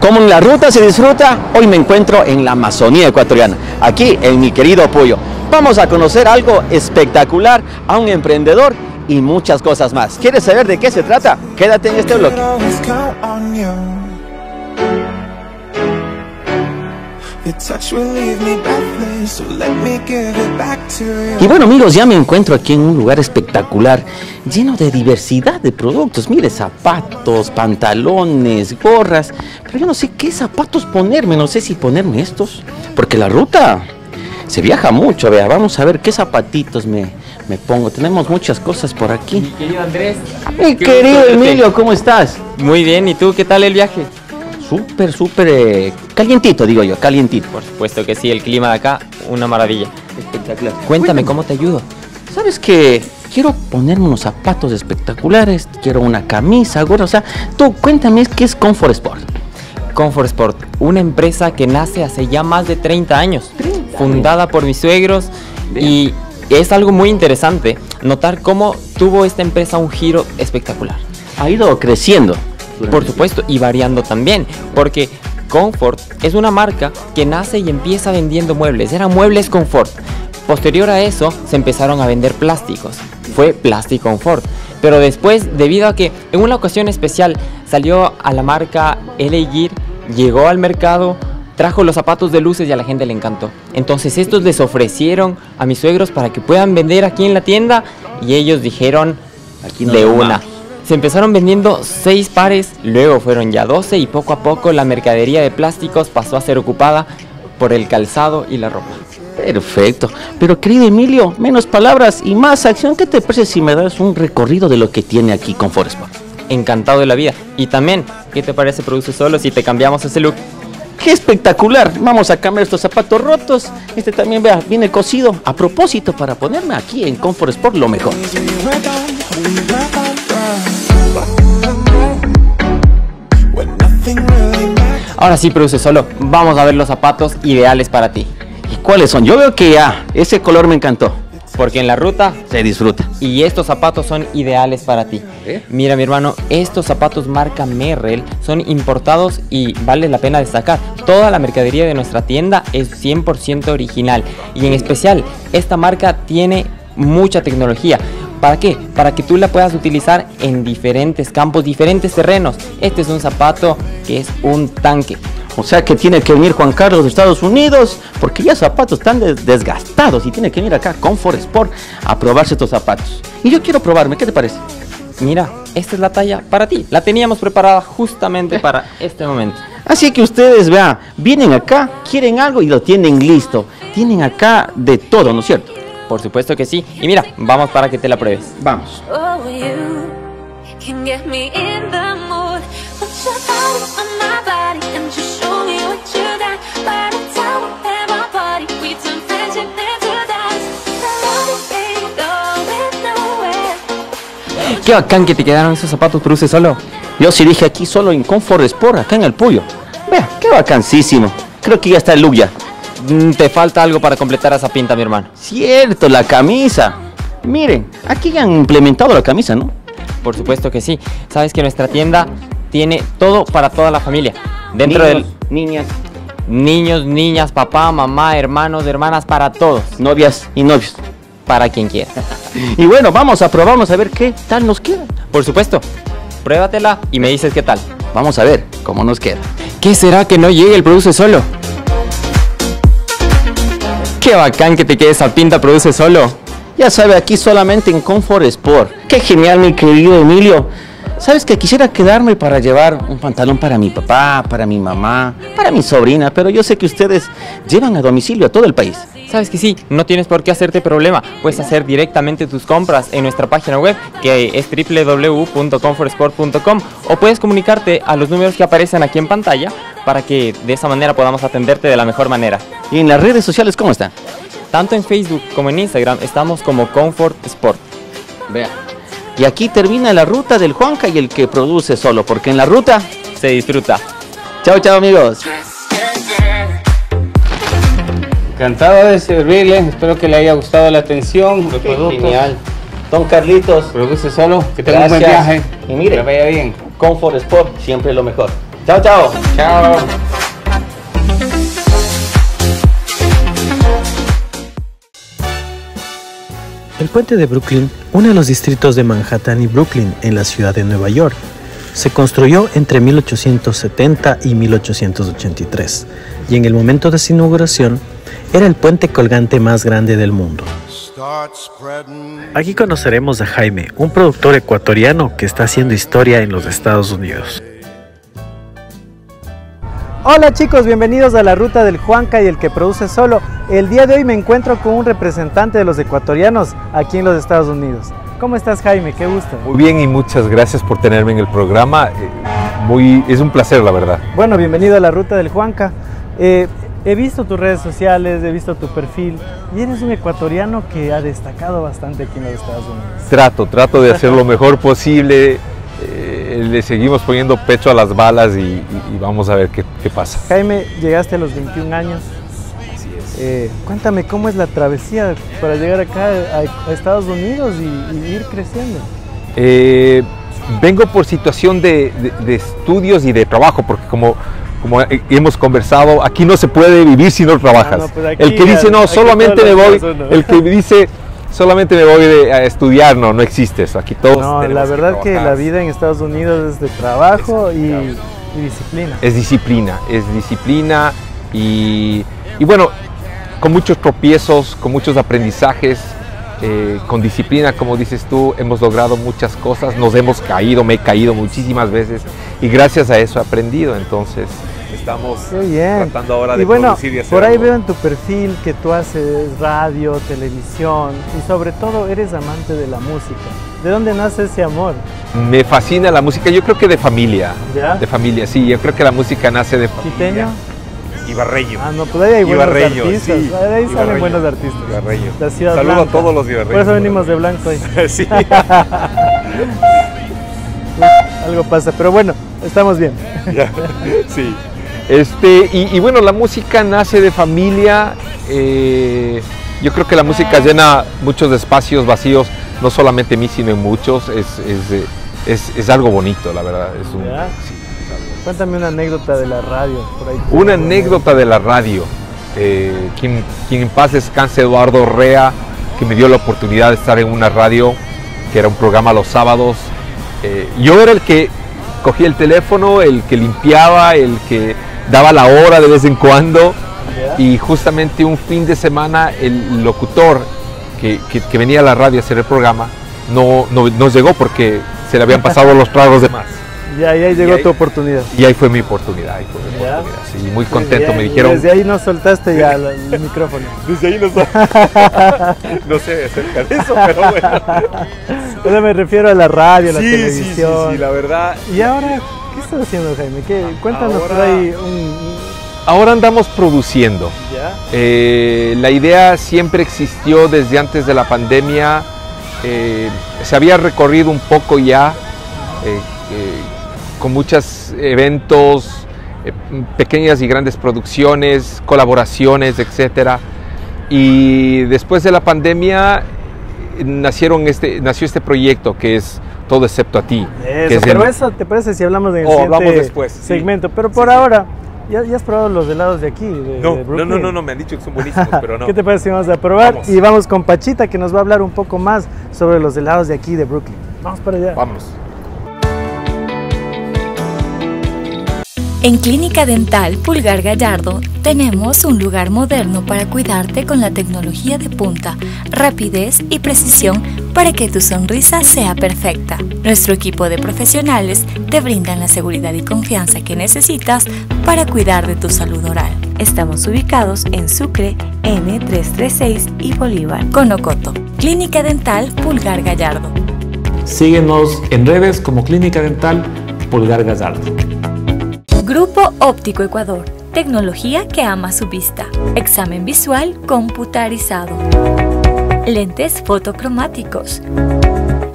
Como en la ruta se disfruta, hoy me encuentro en la Amazonía ecuatoriana, aquí en mi querido Puyo. Vamos a conocer algo espectacular, a un emprendedor y muchas cosas más. ¿Quieres saber de qué se trata? Quédate en este bloque. Y bueno amigos, ya me encuentro aquí en un lugar espectacular, lleno de diversidad de productos. Mire, zapatos, pantalones, gorras. Pero yo no sé qué zapatos ponerme, no sé si ponerme estos, porque la ruta se viaja mucho. Vea, vamos a ver qué zapatitos me pongo. Tenemos muchas cosas por aquí. Mi querido Andrés. Mi querido Emilio, ¿cómo estás? Muy bien, ¿y tú? ¿Qué tal el viaje? Súper, súper calientito, digo yo, calientito. Por supuesto que sí, el clima de acá, una maravilla. Espectacular. Cuéntame, ¿cómo te ayudo? ¿Sabes qué? Quiero ponerme unos zapatos espectaculares, quiero una camisa, gorra, o sea, tú cuéntame, ¿qué es Comfort Sport? Comfort Sport, una empresa que nace hace ya más de 30 años, fundada por mis suegros. Bien. Y es algo muy interesante notar cómo tuvo esta empresa un giro espectacular. Ha ido creciendo. Por supuesto, y variando también, porque Comfort es una marca que nace y empieza vendiendo muebles. Eran muebles Comfort. Posterior a eso, se empezaron a vender plásticos. Fue Plastic Comfort. Pero después, debido a que en una ocasión especial salió a la marca L.A. Gear, llegó al mercado, trajo los zapatos de luces y a la gente le encantó. Entonces estos les ofrecieron a mis suegros para que puedan vender aquí en la tienda y ellos dijeron aquí no de una. Se empezaron vendiendo 6 pares, luego fueron ya 12 y poco a poco la mercadería de plásticos pasó a ser ocupada por el calzado y la ropa. Perfecto, pero querido Emilio, menos palabras y más acción. ¿Qué te parece si me das un recorrido de lo que tiene aquí Comfort Sport? Encantado de la vida. Y también, ¿qué te parece Produce Solo si te cambiamos ese look? ¡Qué espectacular! Vamos a cambiar estos zapatos rotos. Este también, vea, viene cosido a propósito para ponerme aquí en Comfort Sport lo mejor. Ahora sí, Produce Solo, vamos a ver los zapatos ideales para ti. ¿Y cuáles son? Yo veo que ya, ese color me encantó. Porque en la ruta se disfruta. Y estos zapatos son ideales para ti. ¿Eh? Mira mi hermano, estos zapatos marca Merrell son importados y vale la pena destacar. Toda la mercadería de nuestra tienda es 100% original. Y en especial, esta marca tiene mucha tecnología. ¿Para qué? Para que tú la puedas utilizar en diferentes campos, diferentes terrenos. Este es un zapato que es un tanque. O sea que tiene que venir Juan Carlos de Estados Unidos, porque ya zapatos están desgastados y tiene que venir acá Comfort Sport a probarse estos zapatos. Y yo quiero probarme, ¿qué te parece? Mira, esta es la talla para ti. La teníamos preparada justamente para este momento. Así que ustedes, vean, vienen acá, quieren algo y lo tienen listo. Tienen acá de todo, ¿no es cierto? Por supuesto que sí. Y mira, vamos para que te la pruebes. Vamos. Qué bacán que te quedaron esos zapatos, Produce Solo. Yo sí dije aquí solo en Comfort Sport, acá en el Puyo. Vea, qué bacancísimo. Creo que ya está el look ya. Te falta algo para completar esa pinta, mi hermano. Cierto, la camisa. Miren, aquí ya han implementado la camisa, ¿no? Por supuesto que sí. Sabes que nuestra tienda tiene todo para toda la familia. Dentro de niñas. Niños, niñas, papá, mamá, hermanos, hermanas, para todos. Novias y novios. Para quien quiera. Y bueno, vamos a probarnos a ver qué tal nos queda. Por supuesto, pruébatela y me dices qué tal. Vamos a ver cómo nos queda. ¿Qué será que no llegue el Produce Solo? Qué bacán que te quede esa pinta, Produce Solo. Ya sabe, aquí solamente en Comfort Sport. Qué genial, mi querido Emilio. Sabes que quisiera quedarme para llevar un pantalón para mi papá, para mi mamá, para mi sobrina, pero yo sé que ustedes llevan a domicilio a todo el país. Sabes que sí, no tienes por qué hacerte problema. Puedes hacer directamente tus compras en nuestra página web, que es www.comfortsport.com, o puedes comunicarte a los números que aparecen aquí en pantalla para que de esa manera podamos atenderte de la mejor manera. ¿Y en las redes sociales cómo están? Tanto en Facebook como en Instagram estamos como Comfort Sport. Vea. Y aquí termina la ruta del Juanca y el que Produce Solo, porque en la ruta se disfruta. Chao, chao amigos. Encantado de servirles, espero que le haya gustado la atención. Los productos. Genial. Don Carlitos. Produce Solo, que tenga un buen viaje. Y mire, que vaya bien. Comfort Sport, siempre lo mejor. Chao, chao. Chao. El puente de Brooklyn une los distritos de Manhattan y Brooklyn en la ciudad de Nueva York. Se construyó entre 1870 y 1883, y en el momento de su inauguración era el puente colgante más grande del mundo. Aquí conoceremos a Jaime, un productor ecuatoriano que está haciendo historia en los Estados Unidos. Hola chicos, bienvenidos a la ruta del Juanca y el que produce solo. El día de hoy me encuentro con un representante de los ecuatorianos aquí en los Estados Unidos. ¿Cómo estás, Jaime? Qué gusto. Muy bien y muchas gracias por tenerme en el programa. Es un placer, la verdad. Bueno, bienvenido a la ruta del Juanca. He visto tus redes sociales, he visto tu perfil y eres un ecuatoriano que ha destacado bastante aquí en los Estados Unidos. Trato de hacer lo mejor posible. Le seguimos poniendo pecho a las balas y vamos a ver qué pasa. Jaime, llegaste a los 21 años. Así es. Cuéntame cómo es la travesía para llegar acá a Estados Unidos y ir creciendo. Vengo por situación de estudios y de trabajo, porque como hemos conversado, aquí no se puede vivir si no trabajas. Pues aquí, el que dice no, solamente me voy, el que dice solamente me voy a estudiar, no existe eso, aquí todos tenemos que trabajar. No, la verdad que la vida en Estados Unidos es de trabajo y disciplina. Es disciplina y bueno, con muchos tropiezos, con muchos aprendizajes, con disciplina, como dices tú, hemos logrado muchas cosas, nos hemos caído, me he caído muchísimas veces y gracias a eso he aprendido, entonces estamos tratando ahora de producir y hacer por ahí algo. Veo en tu perfil que tú haces radio, televisión y sobre todo eres amante de la música. ¿De dónde nace ese amor? Me fascina la música, yo creo que de familia. ¿Ya? De familia, sí, yo creo que la música nace de familia. ¿Quiteño? Ibarreño. Ah, no, pues ahí hay buenos artistas. Sí, ahí salen buenos artistas. Ibarreño. La ciudad Saludo blanca. A todos los ibarreños. Por eso venimos de blanco hoy. Sí. Algo pasa, pero bueno, estamos bien. Ya. Sí. Y bueno, la música nace de familia. Yo creo que la música llena muchos espacios vacíos, no solamente en mí, sino en muchos. Es algo bonito, la verdad. Cuéntame una anécdota de la radio. Por ahí. Una anécdota de la radio. Quien en paz descanse, Eduardo Rea, que me dio la oportunidad de estar en una radio, que era un programa los sábados. Yo era el que cogía el teléfono, el que limpiaba, el que daba la hora de vez en cuando, y justamente un fin de semana el locutor que venía a la radio a hacer el programa no llegó porque se le habían pasado los tragos de más. Y ahí llegó tu oportunidad. Y ahí fue mi oportunidad. Sí, muy contento, me dijeron. Desde ahí no soltaste ya el micrófono. Desde ahí no soltaste. No sé acerca de eso, pero bueno. Yo me refiero a la radio, a la televisión. Sí, la verdad. ¿Y ahora qué estás haciendo, Jaime? Cuéntanos ahora, por ahí. Ahora andamos produciendo. La idea siempre existió desde antes de la pandemia. Se había recorrido un poco ya. Con muchos eventos, pequeñas y grandes producciones, colaboraciones, etc. Y después de la pandemia nació este proyecto que es Todo Excepto a Ti. Pero eso te parece si hablamos de segmento, sí. Pero por ahora, ¿ya has probado los helados de aquí? No, me han dicho que son buenísimos, pero no. ¿Qué te parece si vamos a probar? Vamos. Y vamos con Pachita, que nos va a hablar un poco más sobre los helados de aquí de Brooklyn. Vamos para allá. Vamos. En Clínica Dental Pulgar Gallardo tenemos un lugar moderno para cuidarte con la tecnología de punta, rapidez y precisión para que tu sonrisa sea perfecta. Nuestro equipo de profesionales te brindan la seguridad y confianza que necesitas para cuidar de tu salud oral. Estamos ubicados en Sucre, N336 y Bolívar, Conocoto. Clínica Dental Pulgar Gallardo. Síguenos en redes como Clínica Dental Pulgar Gallardo. Grupo Óptico Ecuador, tecnología que ama su vista. Examen visual computarizado. Lentes fotocromáticos.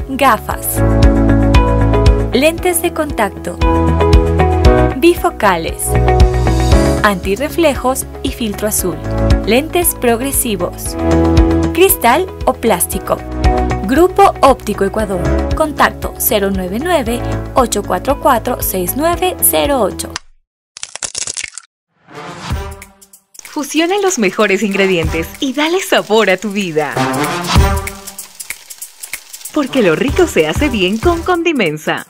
Gafas. Lentes de contacto. Bifocales. Antirreflejos y filtro azul. Lentes progresivos. Cristal o plástico. Grupo Óptico Ecuador. Contacto 099-844-6908. Fusiona los mejores ingredientes y dale sabor a tu vida. Porque lo rico se hace bien con Condimensa.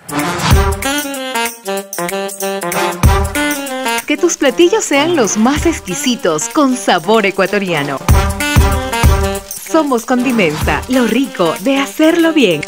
Que tus platillos sean los más exquisitos con sabor ecuatoriano. Somos Condimensa, lo rico de hacerlo bien.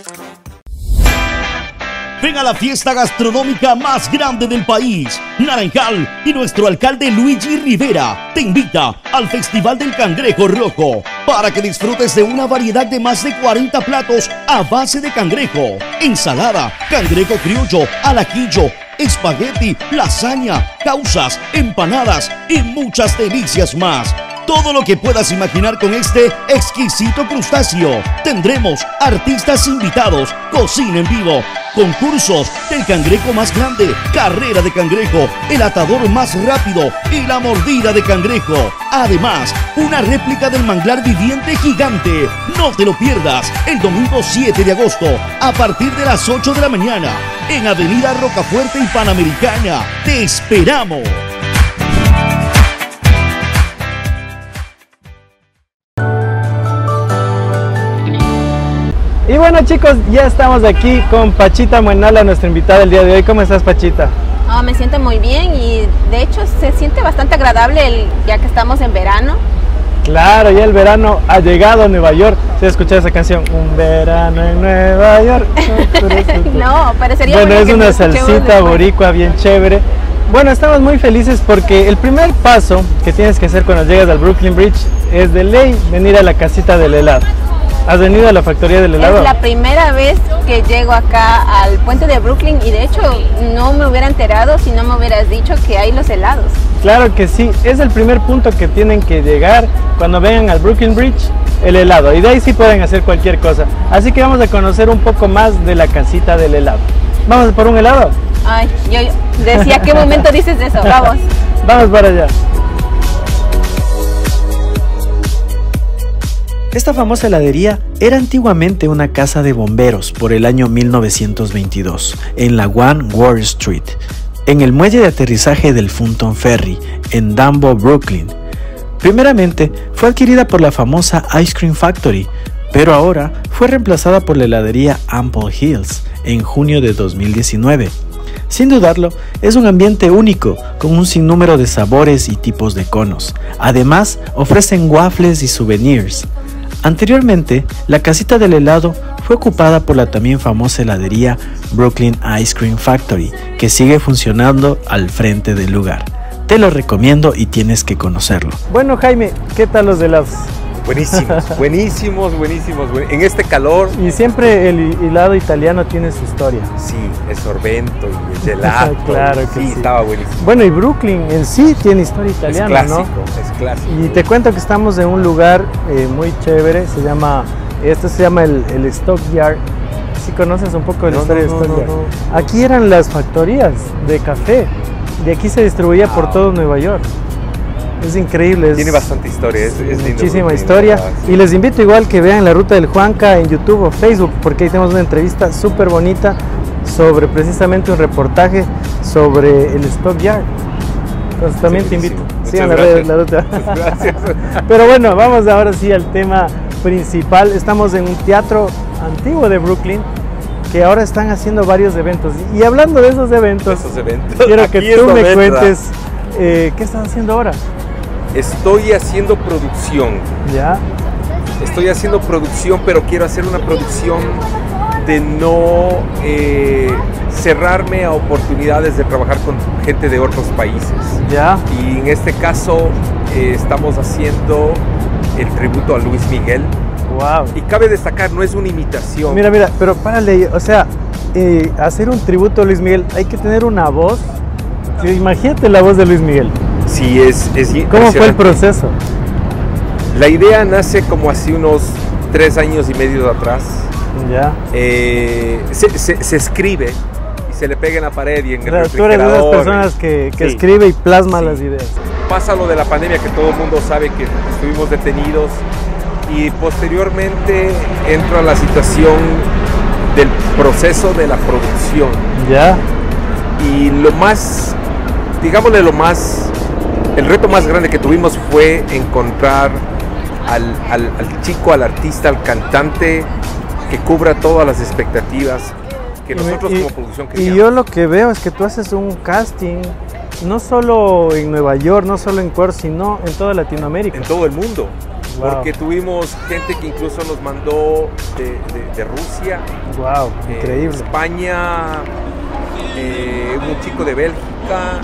Ven a la fiesta gastronómica más grande del país. Naranjal y nuestro alcalde Luigi Rivera te invita al Festival del Cangrejo Rojo para que disfrutes de una variedad de más de 40 platos a base de cangrejo, ensalada, cangrejo criollo, alaquillo, espagueti, lasaña, causas, empanadas y muchas delicias más. Todo lo que puedas imaginar con este exquisito crustáceo. Tendremos artistas invitados, cocina en vivo, concursos del cangrejo más grande, carrera de cangrejo, el atador más rápido y la mordida de cangrejo. Además, una réplica del manglar viviente gigante. No te lo pierdas el domingo 7 de agosto a partir de las 8 de la mañana en Avenida Rocafuerte y Panamericana. ¡Te esperamos! Y bueno, chicos, ya estamos aquí con Pachita Muenala, nuestra invitada del día de hoy. ¿Cómo estás, Pachita? Oh, me siento muy bien y de hecho se siente bastante agradable ya que estamos en verano. Claro, ya el verano ha llegado a Nueva York. ¿Sí has escuchado esa canción? Un verano en Nueva York. No, parecería bueno, es que una salsita boricua bien chévere. Bueno, estamos muy felices porque el primer paso que tienes que hacer cuando llegas al Brooklyn Bridge es de ley venir a la casita del helado. ¿Has venido a la factoría del helado? Es la primera vez que llego acá al puente de Brooklyn y de hecho no me hubiera enterado si no me hubieras dicho que hay los helados. Claro que sí, es el primer punto que tienen que llegar cuando vengan al Brooklyn Bridge, el helado. Y de ahí sí pueden hacer cualquier cosa. Así que vamos a conocer un poco más de la casita del helado. ¿Vamos por un helado? Ay, yo decía, ¿qué momento dices eso? Vamos. Vamos para allá. Esta famosa heladería era antiguamente una casa de bomberos por el año 1922 en la One Wall Street, en el muelle de aterrizaje del Fulton Ferry, en Dumbo, Brooklyn. Primeramente fue adquirida por la famosa Ice Cream Factory, pero ahora fue reemplazada por la heladería Ample Hills en junio de 2019. Sin dudarlo, es un ambiente único, con un sinnúmero de sabores y tipos de conos. Además, ofrecen waffles y souvenirs. Anteriormente, la casita del helado fue ocupada por la también famosa heladería Brooklyn Ice Cream Factory, que sigue funcionando al frente del lugar. Te lo recomiendo y tienes que conocerlo. Bueno, Jaime, ¿qué tal los helados? Buenísimos. En este calor. Y siempre el helado italiano tiene su historia. Sí, es sorbento y es gelato. Claro que sí. Estaba buenísimo. Bueno, y Brooklyn en sí tiene historia italiana, es clásico, ¿no? Es clásico. Y te cuento que estamos en un lugar muy chévere, se llama el Stockyard. ¿Sí conoces un poco de la historia de Stockyard? No. Aquí eran las factorías de café. De aquí se distribuía por todo Nueva York. Es increíble. Tiene bastante historia, es lindo. Muchísima historia. Y les invito igual que vean la ruta del Juanca en YouTube o Facebook, porque ahí tenemos una entrevista súper bonita sobre precisamente un reportaje sobre el Stockyard. Entonces también te invito. Sigan las redes, la ruta. Gracias. Pero bueno, vamos ahora sí al tema principal. Estamos en un teatro antiguo de Brooklyn, que ahora están haciendo varios eventos. Y hablando de esos eventos quiero que tú me cuentes qué están haciendo ahora. Estoy haciendo producción. ¿Ya? Estoy haciendo producción, pero quiero hacer una producción de no cerrarme a oportunidades de trabajar con gente de otros países. ¿Ya? Y en este caso estamos haciendo el tributo a Luis Miguel. Wow. Y cabe destacar, no es una imitación. Mira, pero párale, o sea, hacer un tributo a Luis Miguel, hay que tener una voz. Imagínate la voz de Luis Miguel. Sí, es ¿Cómo fue el proceso? La idea nace como hace unos 3 años y medio atrás. Ya. Se escribe y se le pega en la pared y en el refrigerador. Tú eres de esas personas que escribe y plasma las ideas. Pasa lo de la pandemia, que todo el mundo sabe que estuvimos detenidos y posteriormente entro a la situación del proceso de la producción. Ya. Y lo más, digámosle lo más, el reto más grande que tuvimos fue encontrar al chico, al artista, al cantante que cubra todas las expectativas que nosotros como producción queríamos. Y yo lo que veo es que tú haces un casting no solo en Nueva York, no solo en Ecuador, sino en toda Latinoamérica. En todo el mundo. Wow. Porque tuvimos gente que incluso nos mandó de Rusia. Wow, increíble. España, un chico de Bélgica,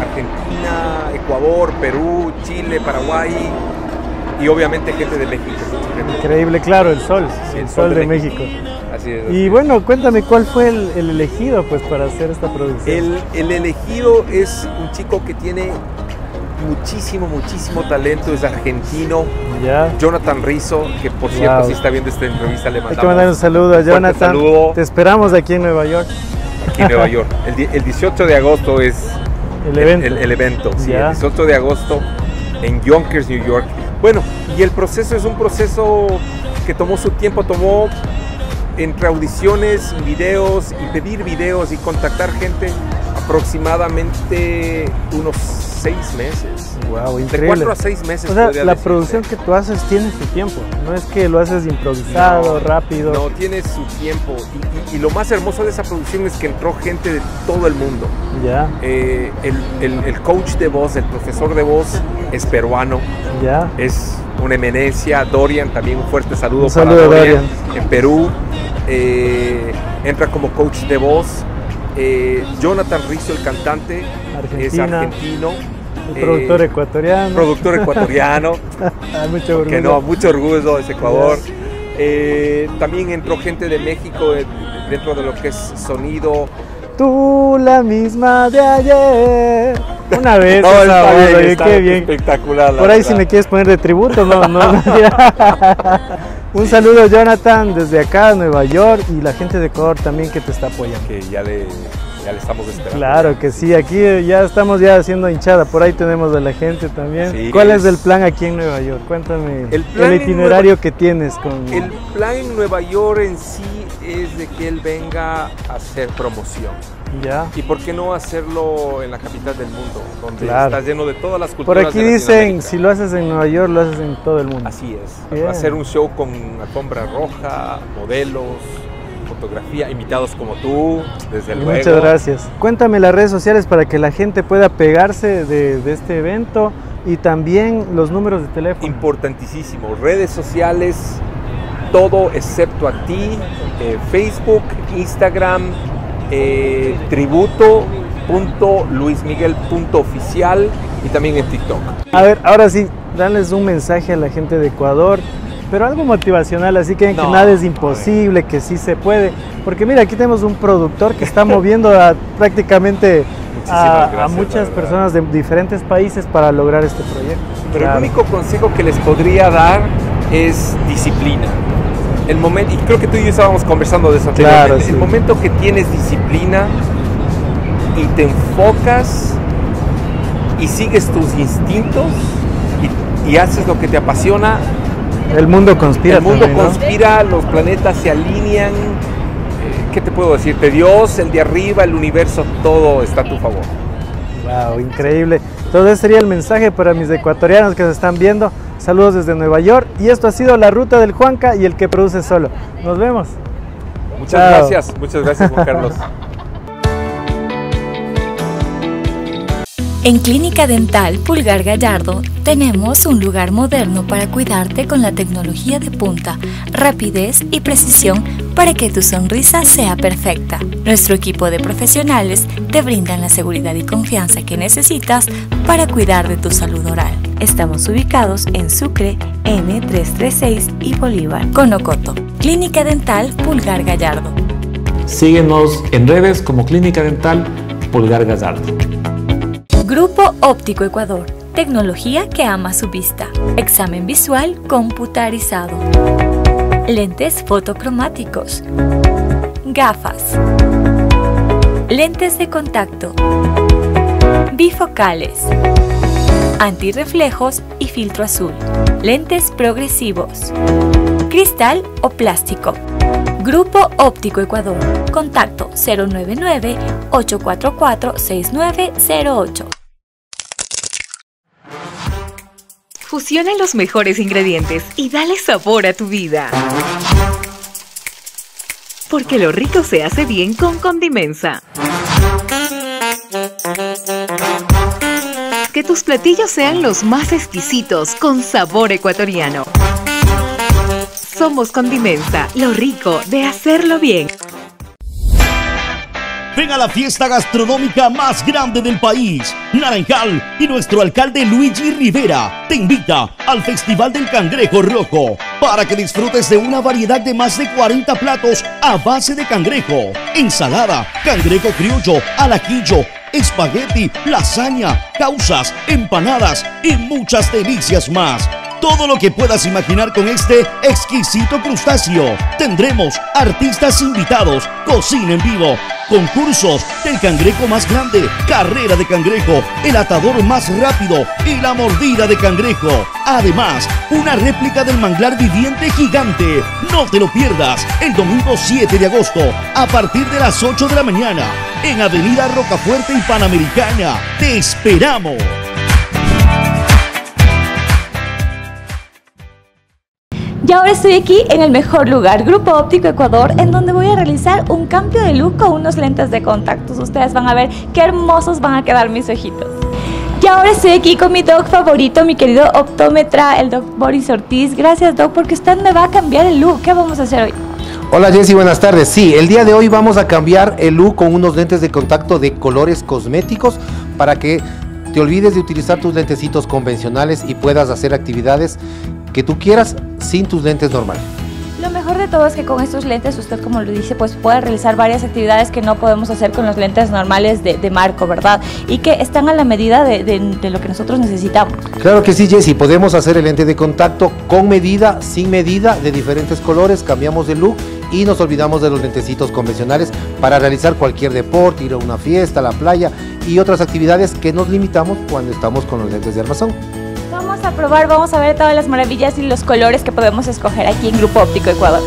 Argentina, Ecuador, Perú, Chile, Paraguay y obviamente gente de México. Increíble, claro, el sol, sí, el sol de México. Así es, así y bueno, cuéntame, ¿cuál fue el elegido pues para hacer esta producción? El elegido es un chico que tiene muchísimo talento, es argentino, yeah. Jonathan Rizzo, que por cierto, wow, si está viendo esta entrevista, le mandamos. Hay que mandar un saludo a Jonathan, saludo. Te esperamos aquí en Nueva York. Aquí en Nueva York, el 18 de agosto es el evento, sí, yeah. El 18 de agosto en Yonkers, New York. Bueno, y el proceso es un proceso que tomó su tiempo, tomó entre audiciones, videos y pedir videos y contactar gente aproximadamente unos 6 meses. Wow, increíble. De 4 a 6 meses. O sea, la producción que tú haces tiene su tiempo, no es que lo haces improvisado, no, rápido. No, tiene su tiempo. Y lo más hermoso de esa producción es que entró gente de todo el mundo. Ya. El coach de voz, el profesor de voz es peruano. Ya. Es una eminencia. Dorian, también un fuerte saludo, para Dorian. En Perú, entra como coach de voz. Jonathan Rizzo, el cantante, es argentino, productor ecuatoriano. Productor ecuatoriano. Mucho orgullo. Que no, mucho orgullo, es Ecuador. Yes. También entró gente de México dentro de lo que es sonido. Tú la misma de ayer. Una vez, no, está bien, oye, está qué bien. Espectacular. Por ahí, verdad, si me quieres poner de tributo, no. Un saludo, Jonathan, desde acá, Nueva York, y la gente de Ecuador también que te está apoyando. Que ya le estamos esperando. Claro que sí, aquí ya estamos haciendo hinchada, por ahí tenemos a la gente también. Sí, ¿cuál es el plan aquí en Nueva York? Cuéntame el itinerario que tienes. El plan en Nueva York en sí es de que él venga a hacer promoción. Ya. ¿Y por qué no hacerlo en la capital del mundo? Donde claro, está lleno de todas las culturas. Por aquí dicen, si lo haces en Nueva York, lo haces en todo el mundo. Así es. Bien. Hacer un show con alfombra roja, modelos, fotografía, invitados como tú, desde luego. Muchas gracias. Cuéntame las redes sociales para que la gente pueda pegarse de este evento y también los números de teléfono. Importantísimo. Redes sociales, todo excepto a ti, Facebook, Instagram, tributo.luismiguel.oficial y también en TikTok. A ver, ahora sí, darles un mensaje a la gente de Ecuador, pero algo motivacional, así que no, nada es imposible, que sí se puede, porque mira, aquí tenemos un productor que está moviendo a prácticamente a muchas personas de diferentes países para lograr este proyecto. Pero claro, el único consejo que les podría dar es disciplina. El momento, y creo que tú y yo estábamos conversando de eso anteriormente, claro, sí, el momento que tienes disciplina y te enfocas y sigues tus instintos y haces lo que te apasiona, el mundo conspira. El mundo también, conspira, ¿no? Los planetas se alinean. ¿Qué te puedo decirte? Dios, el de arriba, el universo, todo está a tu favor. Wow, increíble. Entonces ese sería el mensaje para mis ecuatorianos que se están viendo. Saludos desde Nueva York y esto ha sido La Ruta del Juanca y el que produce solo. Nos vemos. Muchas Chao. Gracias, muchas gracias, Juan Carlos. En Clínica Dental Pulgar Gallardo tenemos un lugar moderno para cuidarte con la tecnología de punta, rapidez y precisión para que tu sonrisa sea perfecta. Nuestro equipo de profesionales te brindan la seguridad y confianza que necesitas para cuidar de tu salud oral. Estamos ubicados en Sucre, N336 y Bolívar, Conocoto. Clínica Dental Pulgar Gallardo. Síguenos en redes como Clínica Dental Pulgar Gallardo. Grupo Óptico Ecuador, tecnología que ama su vista. Examen visual computarizado. Lentes fotocromáticos. Gafas. Lentes de contacto. Bifocales. antirreflejos y filtro azul, lentes progresivos, cristal o plástico. Grupo Óptico Ecuador. Contacto 099-844-6908. Fusiona los mejores ingredientes y dale sabor a tu vida. Porque lo rico se hace bien con Condimensa. Que tus platillos sean los más exquisitos con sabor ecuatoriano. Somos Condimensa, lo rico de hacerlo bien. Ven a la fiesta gastronómica más grande del país, Naranjal, y nuestro alcalde Luigi Rivera te invita al Festival del Cangrejo Rojo para que disfrutes de una variedad de más de 40 platos a base de cangrejo, ensalada, cangrejo criollo, alaquillo, espagueti, lasaña, causas, empanadas y muchas delicias más. Todo lo que puedas imaginar con este exquisito crustáceo. Tendremos artistas invitados, cocina en vivo, concursos del cangrejo más grande, carrera de cangrejo, el atador más rápido y la mordida de cangrejo. Además, una réplica del manglar viviente gigante. No te lo pierdas el domingo 7 de agosto a partir de las 8 de la mañana en Avenida Rocafuerte y Panamericana. ¡Te esperamos! Y ahora estoy aquí en el mejor lugar, Grupo Óptico Ecuador, en donde voy a realizar un cambio de look con unos lentes de contactos. Ustedes van a ver qué hermosos van a quedar mis ojitos. Y ahora estoy aquí con mi doc favorito, mi querido optómetra, el doc Boris Ortiz. Gracias, doc, porque usted me va a cambiar el look. ¿Qué vamos a hacer hoy? Hola Jessy, buenas tardes. Sí, el día de hoy vamos a cambiar el look con unos lentes de contacto de colores cosméticos para que te olvides de utilizar tus lentecitos convencionales y puedas hacer actividades que tú quieras sin tus lentes normales. Lo mejor de todo es que con estos lentes usted, como lo dice, pues puede realizar varias actividades que no podemos hacer con los lentes normales de marco, ¿verdad? Y que están a la medida de lo que nosotros necesitamos. Claro que sí, Jessy, podemos hacer el lente de contacto con medida, sin medida, de diferentes colores, cambiamos de look y nos olvidamos de los lentecitos convencionales para realizar cualquier deporte, ir a una fiesta, a la playa y otras actividades que nos limitamos cuando estamos con los lentes de armazón. Vamos a probar, vamos a ver todas las maravillas y los colores que podemos escoger aquí en Grupo Óptico Ecuador.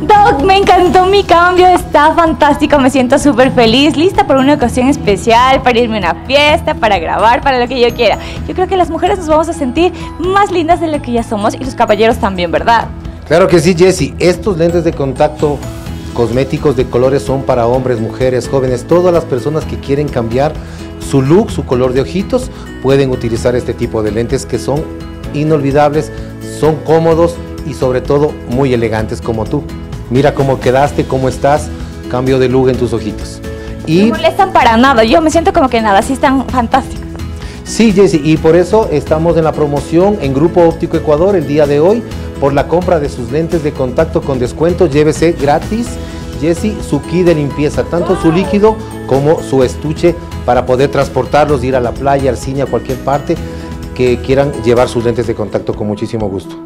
Doc, me encantó mi cambio, está fantástico, me siento súper feliz, lista por una ocasión especial, para irme a una fiesta, para grabar, para lo que yo quiera. Yo creo que las mujeres nos vamos a sentir más lindas de lo que ya somos y los caballeros también, ¿verdad? Claro que sí, Jessy. Estos lentes de contacto cosméticos de colores son para hombres, mujeres, jóvenes, todas las personas que quieren cambiar su look, su color de ojitos, pueden utilizar este tipo de lentes que son inolvidables, son cómodos y sobre todo muy elegantes como tú. Mira cómo quedaste, cómo estás, cambio de look en tus ojitos. Y no molestan para nada, yo me siento como que nada, sí están fantásticos. Sí, Jessy, y por eso estamos en la promoción en Grupo Óptico Ecuador el día de hoy. Por la compra de sus lentes de contacto con descuento, llévese gratis, Jessy, su kit de limpieza, tanto su líquido como su estuche para poder transportarlos, ir a la playa, al cine, a cualquier parte que quieran llevar sus lentes de contacto con muchísimo gusto.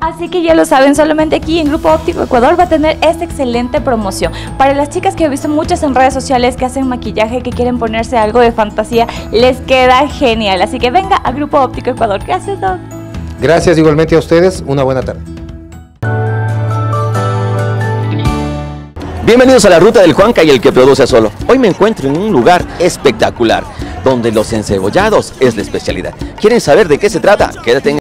Así que ya lo saben, solamente aquí en Grupo Óptico Ecuador va a tener esta excelente promoción. Para las chicas que he visto muchas en redes sociales que hacen maquillaje, que quieren ponerse algo de fantasía, les queda genial. Así que venga a Grupo Óptico Ecuador. Gracias, Doc. Gracias igualmente a ustedes. Una buena tarde. Bienvenidos a la ruta del Juanca y el que produce solo. Hoy me encuentro en un lugar espectacular, donde los encebollados es la especialidad. ¿Quieren saber de qué se trata? Quédate en...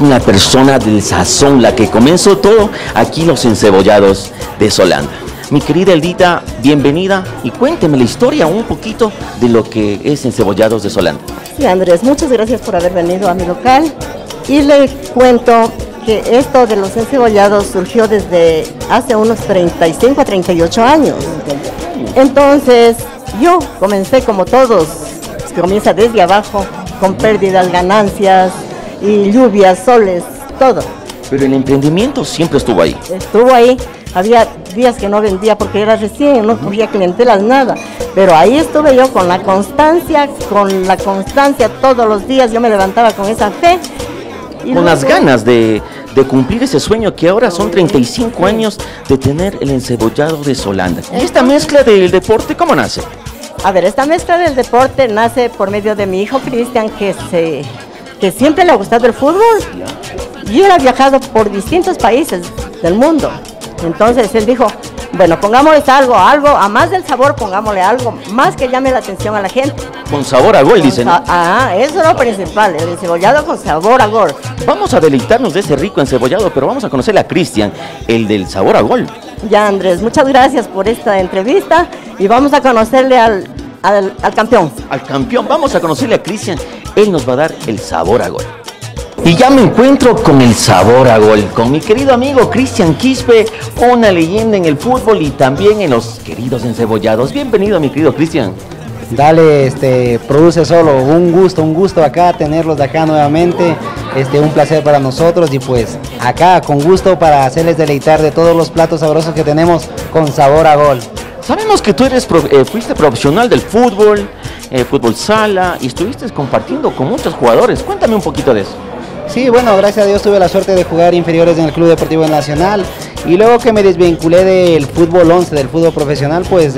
Una persona del sazón, la que comenzó todo, aquí los encebollados de Solanda. Mi querida Eldita, bienvenida y cuénteme la historia un poquito de lo que es encebollados de Solanda. Sí, Andrés, muchas gracias por haber venido a mi local y le cuento que esto de los encebollados surgió desde hace unos 35 a 38 años. Entonces yo comencé como todos comienza desde abajo, con pérdidas, ganancias, y lluvias, soles, todo. Pero el emprendimiento siempre estuvo ahí. Estuvo ahí, había días que no vendía porque era recién, no cogía clientelas, nada. Pero ahí estuve yo con la constancia todos los días, yo me levantaba con esa fe. Y con las ganas de cumplir ese sueño que ahora son 35 años de tener el encebollado de Solanda. ¿Y esta mezcla del deporte cómo nace? A ver, esta mezcla del deporte nace por medio de mi hijo Cristian, que siempre le ha gustado el fútbol. Y él ha viajado por distintos países del mundo. Entonces él dijo, bueno, pongámosle algo, a más del sabor, pongámosle algo más que llame la atención a la gente. Con sabor a gol, dicen. Ah, eso es lo principal, el encebollado con sabor a gol. Vamos a deleitarnos de ese rico encebollado, pero vamos a conocer a Cristian, el del sabor a gol. Ya, Andrés, muchas gracias por esta entrevista y vamos a conocerle al campeón. Al campeón, vamos a conocerle a Cristian, él nos va a dar el sabor a gol. Y ya me encuentro con el sabor a gol, con mi querido amigo Cristian Quispe, una leyenda en el fútbol y también en los queridos encebollados. Bienvenido, mi querido Cristian. Dale, produce solo, un gusto acá, tenerlos de acá nuevamente, un placer para nosotros y pues acá con gusto para hacerles deleitar de todos los platos sabrosos que tenemos con sabor a gol. Sabemos que tú fuiste profesional del fútbol, fútbol sala y estuviste compartiendo con muchos jugadores, cuéntame un poquito de eso. Sí, bueno, gracias a Dios tuve la suerte de jugar inferiores en el Club Deportivo Nacional y luego que me desvinculé del fútbol 11, del fútbol profesional, pues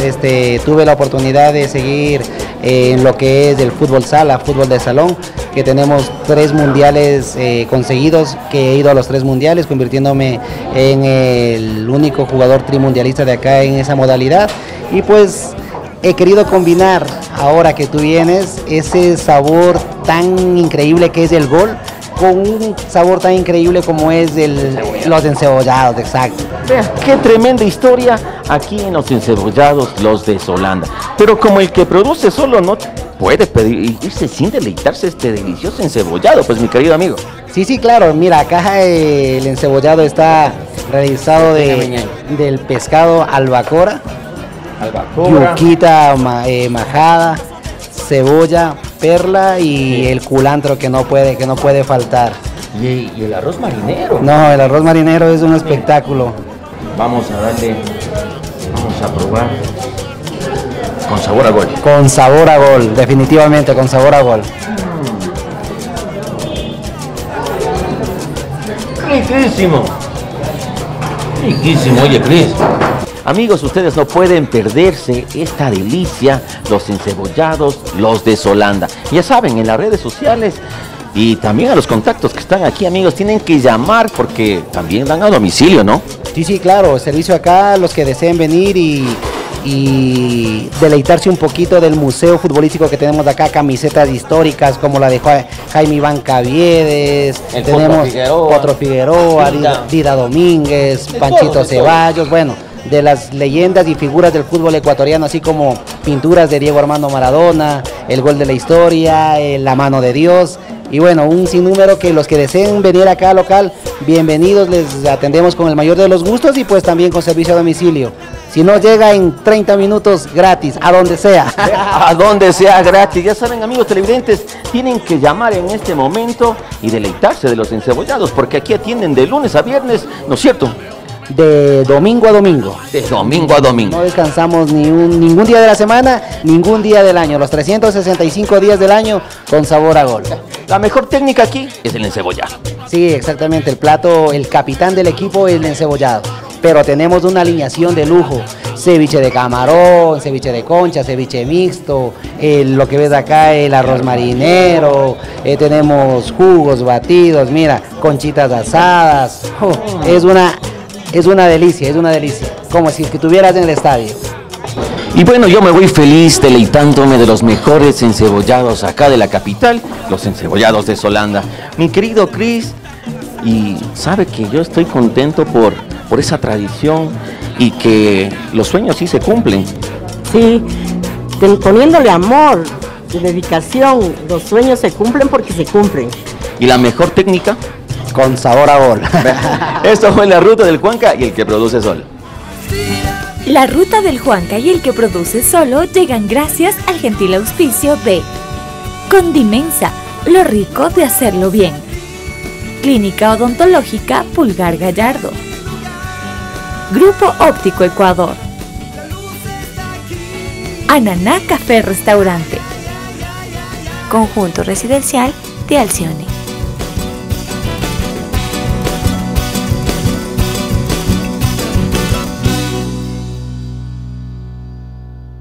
tuve la oportunidad de seguir en lo que es el fútbol sala, fútbol de salón, que tenemos 3 mundiales conseguidos, que he ido a los 3 mundiales, convirtiéndome en el único jugador trimundialista de acá en esa modalidad y pues he querido combinar, ahora que tú vienes, ese sabor tan increíble que es el gol, con un sabor tan increíble como es los encebollados, exacto. Vean, qué tremenda historia aquí en los encebollados, los de Solanda. Pero como el que produce solo no puede irse sin deleitarse este delicioso encebollado, pues mi querido amigo. Sí, claro, mira, acá el encebollado está realizado del pescado albacora, yuquita majada, cebolla, perla y el culantro que no puede faltar. ¿Y el arroz marinero? No, el arroz marinero es un espectáculo. Vamos a probar. Con sabor a gol. Con sabor a gol, definitivamente con sabor a gol. Riquísimo. Riquísimo, oye Cris. Amigos, ustedes no pueden perderse esta delicia, los encebollados, los de Solanda. Ya saben, en las redes sociales y también a los contactos que están aquí, amigos, tienen que llamar porque también dan a domicilio, ¿no? Sí, claro, servicio acá, los que deseen venir y deleitarse un poquito del museo futbolístico que tenemos de acá, camisetas históricas como la de Jaime Iván Caviedes, tenemos Figueroa, Dida Domínguez, Panchito Ceballos, bueno, de las leyendas y figuras del fútbol ecuatoriano, así como pinturas de Diego Armando Maradona, el gol de la historia, la mano de Dios, y bueno, un sinnúmero que los que deseen venir acá al local, bienvenidos, les atendemos con el mayor de los gustos y pues también con servicio a domicilio. Si no llega en 30 minutos gratis, a donde sea. A donde sea gratis. Ya saben, amigos televidentes, tienen que llamar en este momento y deleitarse de los encebollados, porque aquí atienden de lunes a viernes, ¿no es cierto? De domingo a domingo. De domingo a domingo. No descansamos ningún día de la semana, ningún día del año. Los 365 días del año con sabor a gol. La mejor técnica aquí es el encebollado. Sí, exactamente. El plato, el capitán del equipo es el encebollado. Pero tenemos una alineación de lujo. Ceviche de camarón, ceviche de concha, ceviche mixto, lo que ves acá, el arroz marinero, tenemos jugos, batidos, mira, conchitas asadas. Es una delicia, como si estuvieras en el estadio. Y bueno, yo me voy feliz deleitándome de los mejores encebollados acá de la capital, los encebollados de Solanda. Mi querido Cris, y sabe que yo estoy contento por esa tradición y que los sueños sí se cumplen. Sí, poniéndole amor y dedicación, los sueños se cumplen porque se cumplen. ¿Y la mejor técnica? Con sabor a gol. Esto fue La Ruta del Juanca y el que produce solo. La Ruta del Juanca y el que produce solo llegan gracias al gentil auspicio de Condimensa, lo rico de hacerlo bien. Clínica Odontológica Pulgar Gallardo. Grupo Óptico Ecuador. Ananá Café Restaurante. Conjunto Residencial de Alcione.